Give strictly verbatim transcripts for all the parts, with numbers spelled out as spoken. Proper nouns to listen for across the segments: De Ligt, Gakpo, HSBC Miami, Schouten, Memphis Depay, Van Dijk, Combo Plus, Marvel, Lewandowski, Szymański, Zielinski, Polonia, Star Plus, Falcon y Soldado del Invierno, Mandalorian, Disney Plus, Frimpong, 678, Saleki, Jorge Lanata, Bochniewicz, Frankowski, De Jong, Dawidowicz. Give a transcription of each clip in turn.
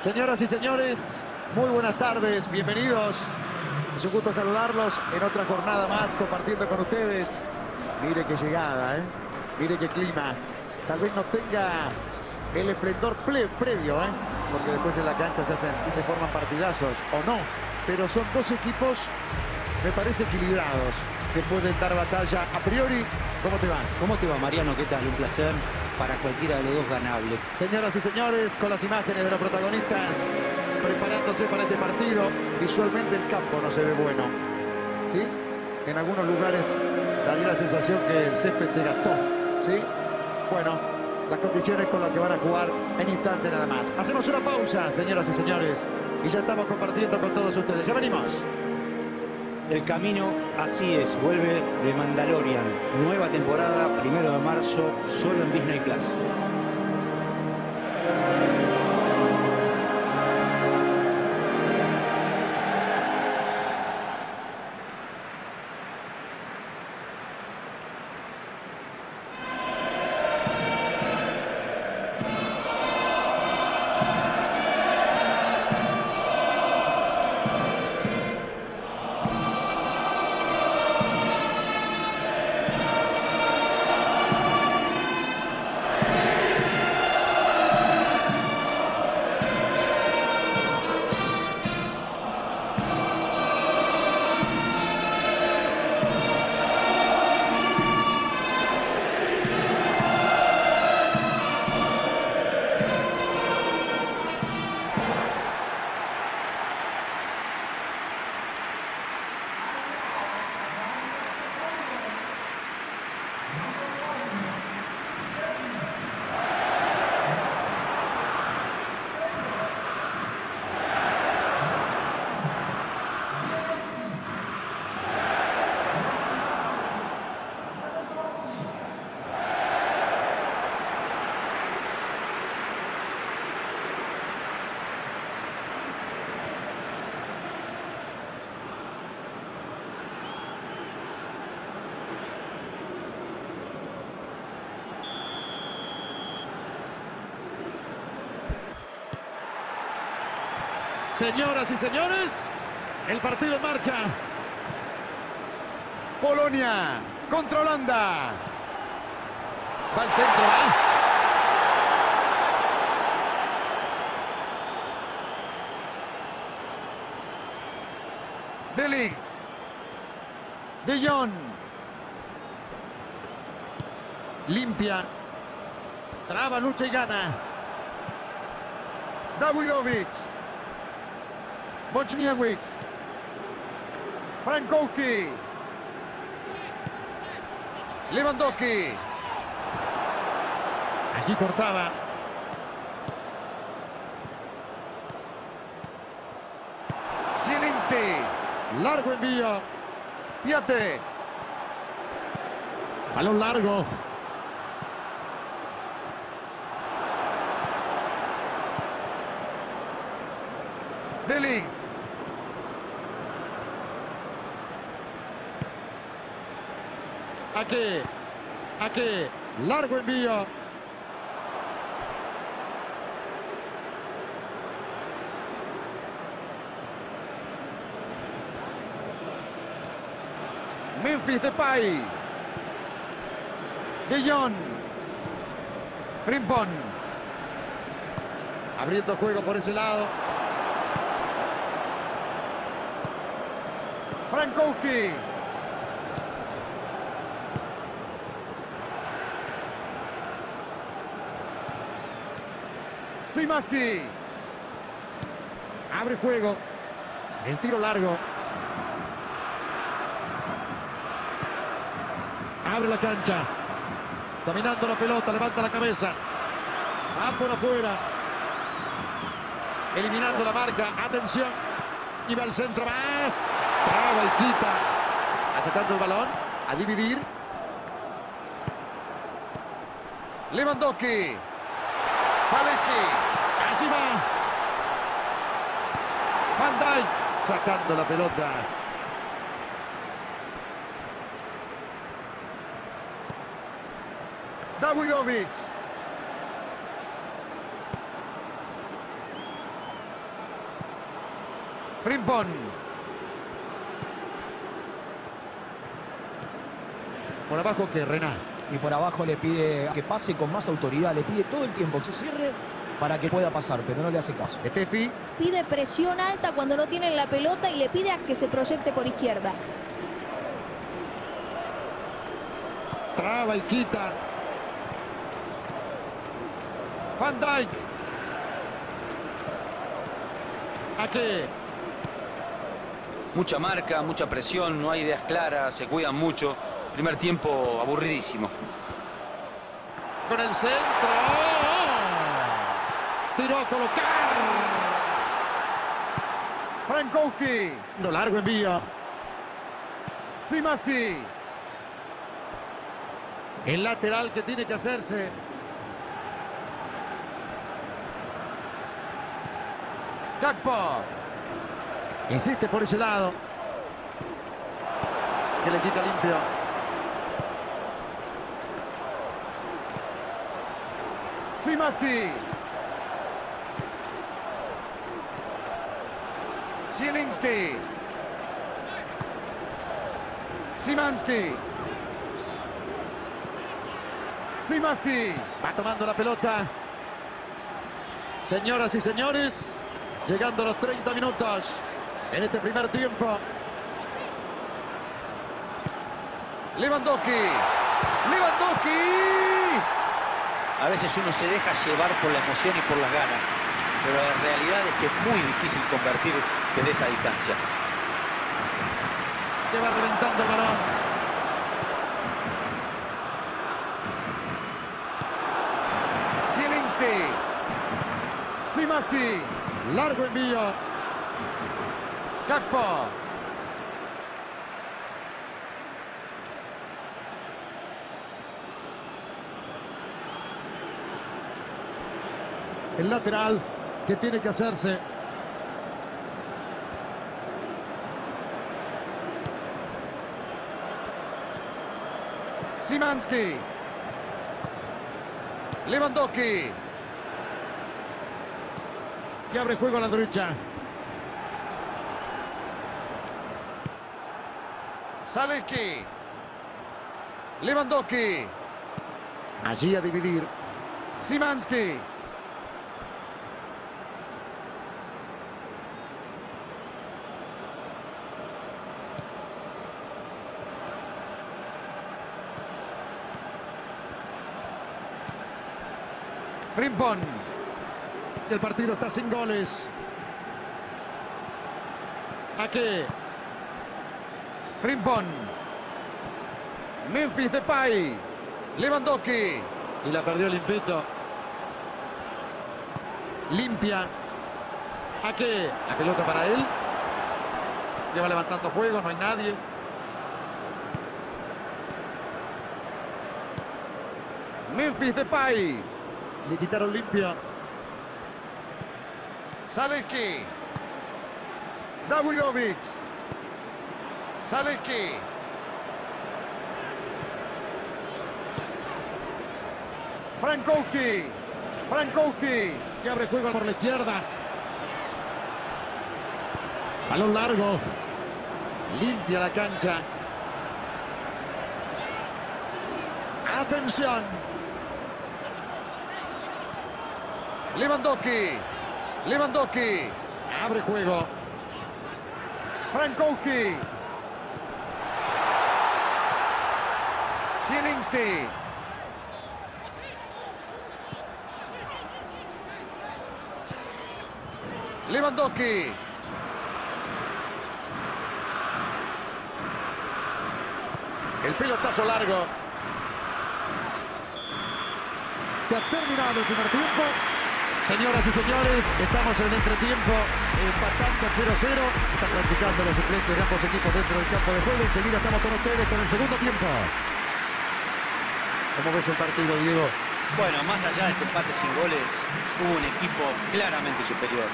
Señoras y señores, muy buenas tardes, bienvenidos. Es un gusto saludarlos en otra jornada más compartiendo con ustedes. Mire qué llegada, ¿eh? Mire qué clima. Tal vez no tenga el esplendor pre previo, ¿eh? Porque después en la cancha se hacen y se forman partidazos, o no. Pero son dos equipos, me parece, equilibrados, que pueden dar batalla a priori. ¿Cómo te va? ¿Cómo te va, Mariano? ¿Qué tal? Un placer. Para cualquiera de los dos ganable. Señoras y señores, con las imágenes de los protagonistas preparándose para este partido, visualmente el campo no se ve bueno. ¿Sí? En algunos lugares daría la sensación que el césped se gastó. ¿Sí? Bueno, las condiciones con las que van a jugar en instante nada más. Hacemos una pausa, señoras y señores, y ya estamos compartiendo con todos ustedes. Ya venimos. El camino, así es, vuelve de Mandalorian. Nueva temporada, primero de marzo, solo en Disney Plus. Señoras y señores, el partido en marcha. Polonia contra Holanda. Va al centro, ¿eh? De Ligt. De Jong. Limpia. Traba, lucha y gana. Dawidowicz. Wicks, Frankowski, Lewandowski. Allí cortaba. Zielinski. Largo envío. Piate. Balón largo. De Ligt. Aquí, aquí, largo envío. Memphis Depay. De Jong. Frimpong. Abriendo juego por ese lado. Frankowski. Szymański. Abre juego. El tiro largo. Abre la cancha. Dominando la pelota. Levanta la cabeza. Va por afuera. Eliminando la marca. Atención. Y va al centro más. Traba y quita. Aceptando el balón. A dividir. Lewandowski. Saleki, allí va. Van Dijk, sacando la pelota. Dawidowicz. Frimpong. Por abajo que Renan. Y por abajo le pide que pase con más autoridad. Le pide todo el tiempo que se cierre para que pueda pasar, pero no le hace caso. Estefi. Pide presión alta cuando no tienen la pelota y le pide a que se proyecte por izquierda. Traba y quita. Van Dijk. ¿A qué? Mucha marca, mucha presión, no hay ideas claras, se cuidan mucho. Primer tiempo aburridísimo. Con el centro. Tiró a colocar. Frankowski. No largo envía. Szymański. El lateral que tiene que hacerse. Gakpo. Insiste por ese lado. Que le quita limpio. Szymański. Zielinski. Szymański. Szymański. Va tomando la pelota. Señoras y señores. Llegando a los treinta minutos en este primer tiempo. Lewandowski. Lewandowski. A veces uno se deja llevar por la emoción y por las ganas. Pero la realidad es que es muy difícil convertir desde esa distancia. Se va reventando el balón. Zielinski. Szymański. Largo envío. Gakpo. El lateral que tiene que hacerse. Szymański. Lewandowski. Que abre juego a la derecha. Saleki. Lewandowski. Allí a dividir. Szymański. Frimpong. El partido está sin goles. ¿A qué? Frimpong. Memphis Depay. Lewandowski. Y la perdió limpito. Limpia. ¿A qué? La pelota para él. Lleva levantando juego, no hay nadie. Memphis Depay. Le quitaron limpia. Saleki. Dawidowicz. Saleki. Frankowski. Frankowski. Que abre juego por la izquierda. Balón largo. Limpia la cancha. Atención. Lewandowski. Lewandowski. Abre juego. Frankowski. Zielinski. Lewandowski. El pelotazo largo. Se ha terminado el primer tiempo. Señoras y señores, estamos en el entretiempo, empatando a cero cero. Están practicando los suplentes de ambos equipos dentro del campo de juego. Enseguida estamos con ustedes con el segundo tiempo. ¿Cómo ves el partido, Diego? Bueno, más allá de este empate sin goles, hubo un equipo claramente superior.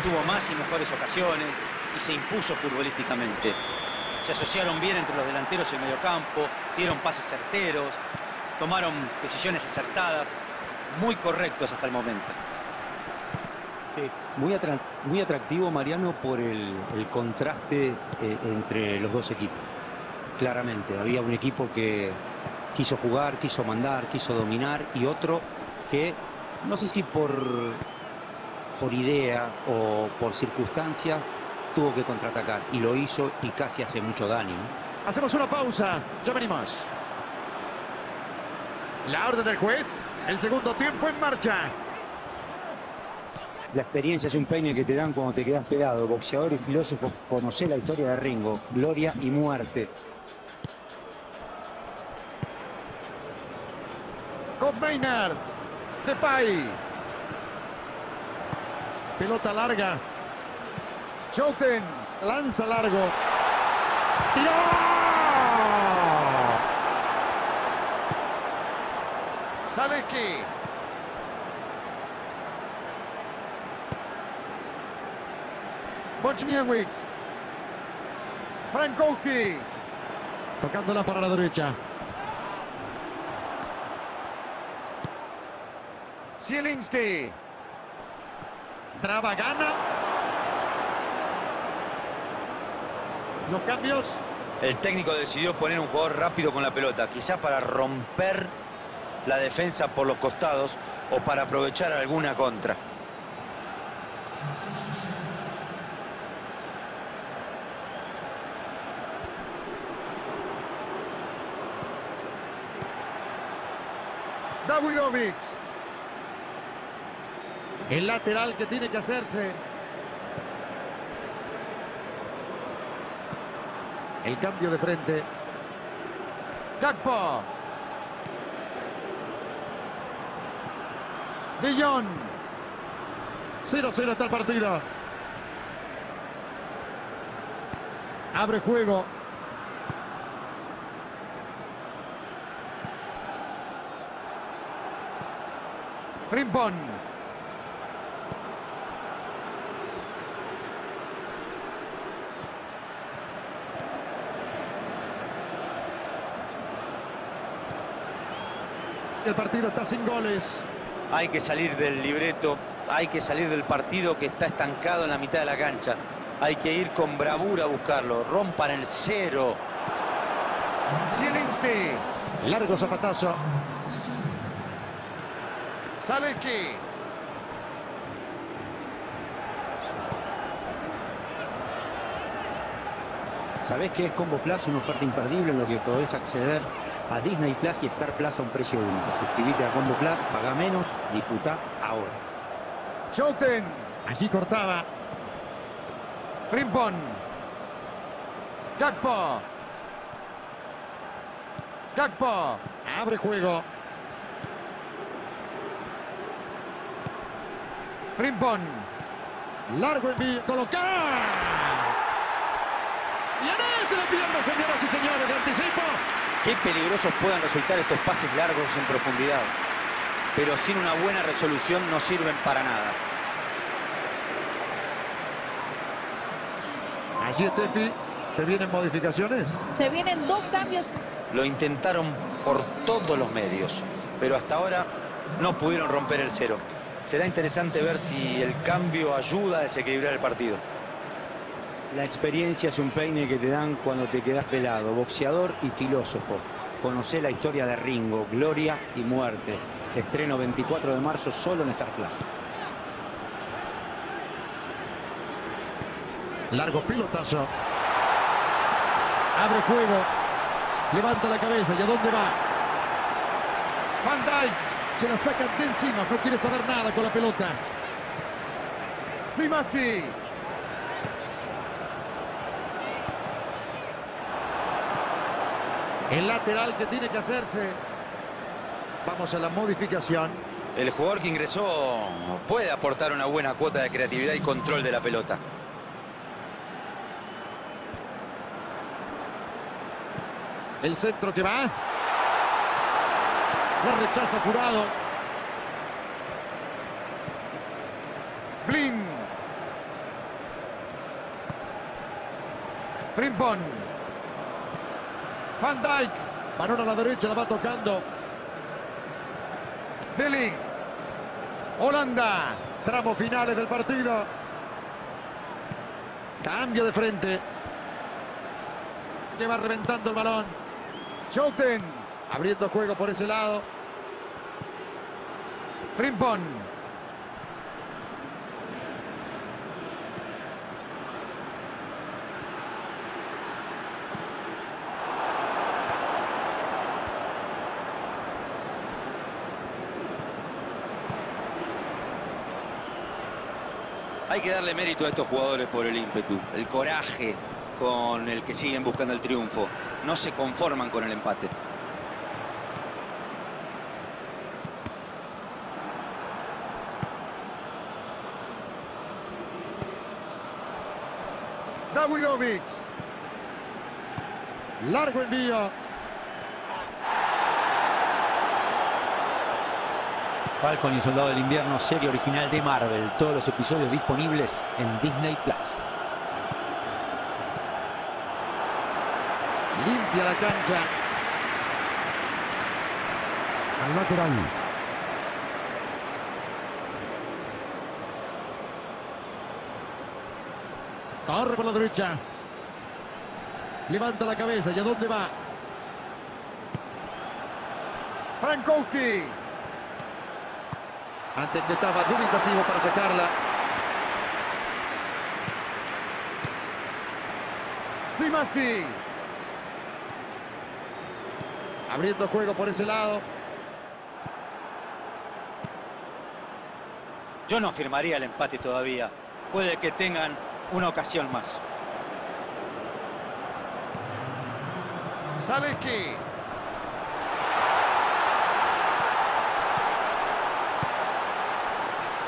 Tuvo más y mejores ocasiones y se impuso futbolísticamente. Se asociaron bien entre los delanteros y el mediocampo, dieron pases certeros, tomaron decisiones acertadas, muy correctos hasta el momento. Sí. Muy, atract muy atractivo, Mariano, por el, el contraste eh, entre los dos equipos. Claramente, había un equipo que quiso jugar, quiso mandar, quiso dominar, y otro que, no sé si por, por idea o por circunstancia, tuvo que contraatacar, y lo hizo y casi hace mucho daño. Hacemos una pausa, ya venimos. La orden del juez, el segundo tiempo en marcha. La experiencia es un peine que te dan cuando te quedas pegado. Boxeador y filósofo, conocé la historia de Ringo, gloria y muerte. Con Maynard, Depay. Pelota larga. Schouten, lanza largo. ¡Tiró! Saleki. Bochniewicz. Frankowski. Tocándola para la derecha. Zielinski. Traba, gana. Los cambios. El técnico decidió poner un jugador rápido con la pelota, quizás para romper la defensa por los costados o para aprovechar alguna contra. Dawidowicz. El lateral que tiene que hacerse. El cambio de frente. Gakpo. De Jong. cero cero está el partido. Abre juego. Frimpong. El partido está sin goles. Hay que salir del libreto, hay que salir del partido que está estancado en la mitad de la cancha. Hay que ir con bravura a buscarlo. Rompan el cero. Zielinski. Largo zapatazo. Saleki. ¿Sabés qué es Combo Plus? Una oferta imperdible en lo que podés acceder a Disney Plus y Star Plus a un precio único. Suscríbete a Combo Plus, paga menos, disfruta ahora. Schouten. Allí cortaba. Frimpong. Gakpo. Gakpo. Abre juego. Frimpong. Largo envío. Colocar. Y en ese de pierna, señoras y señores. Anticipo. Qué peligrosos puedan resultar estos pases largos en profundidad. Pero sin una buena resolución no sirven para nada. Allí es Tepi. ¿Se vienen modificaciones? Se vienen dos cambios. Lo intentaron por todos los medios. Pero hasta ahora no pudieron romper el cero. Será interesante ver si el cambio ayuda a desequilibrar el partido. La experiencia es un peine que te dan cuando te quedas pelado. Boxeador y filósofo. Conocé la historia de Ringo, gloria y muerte. Estreno veinticuatro de marzo solo en Star Plus. Largo pilotazo. Abre juego. Levanta la cabeza. ¿Y a dónde va? Van Dijk. Se la sacan de encima, no quiere saber nada con la pelota. Szymański. El lateral que tiene que hacerse. Vamos a la modificación. El jugador que ingresó puede aportar una buena cuota de creatividad y control de la pelota. El centro que va. La rechaza apurado. Blin. Frimpong. Van Dijk. Balón a la derecha, la va tocando. De Ligt. Holanda. tramos finales del partido. Cambio de frente. Lleva reventando el balón. Schouten. Abriendo juego por ese lado. Frimpong. Hay que darle mérito a estos jugadores por el ímpetu, el coraje con el que siguen buscando el triunfo. No se conforman con el empate. Dawidowicz. Largo envío. Falcon y Soldado del Invierno, serie original de Marvel. Todos los episodios disponibles en Disney Plus. Limpia la cancha. Al lateral. Corre por la derecha. Levanta la cabeza. ¿Y a dónde va? Frankowski. Antes que estaba dubitativo para sacarla. Szymański. Abriendo juego por ese lado. Yo no firmaría el empate todavía. Puede que tengan una ocasión más. Saleki.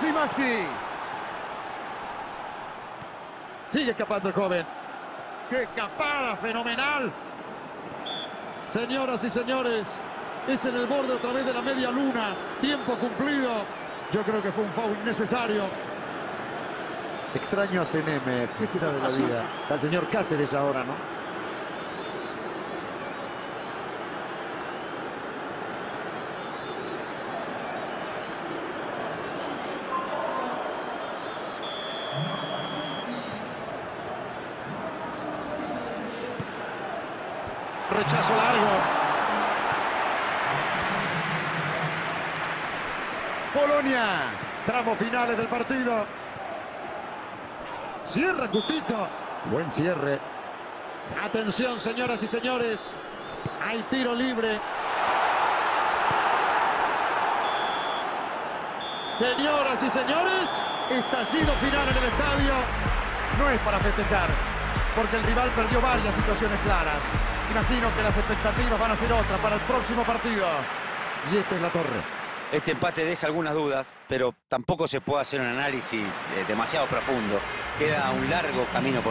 Szymański. Sigue escapando el joven. ¡Qué escapada! ¡Fenomenal! Señoras y señores, es en el borde otra vez de la media luna. Tiempo cumplido. Yo creo que fue un foul innecesario. Extraño a C N M. ¿Qué será de la vida? Al señor Cáceres ahora, ¿no? Rechazo largo. Polonia. Tramo finales del partido. Cierra justito. Buen cierre. Atención, señoras y señores. Hay tiro libre. Señoras y señores, estallido final en el estadio. No es para festejar, porque el rival perdió varias situaciones claras. Imagino que las expectativas van a ser otras para el próximo partido. Y esta es la torre. Este empate deja algunas dudas, pero tampoco se puede hacer un análisis eh, demasiado profundo. Queda un largo camino por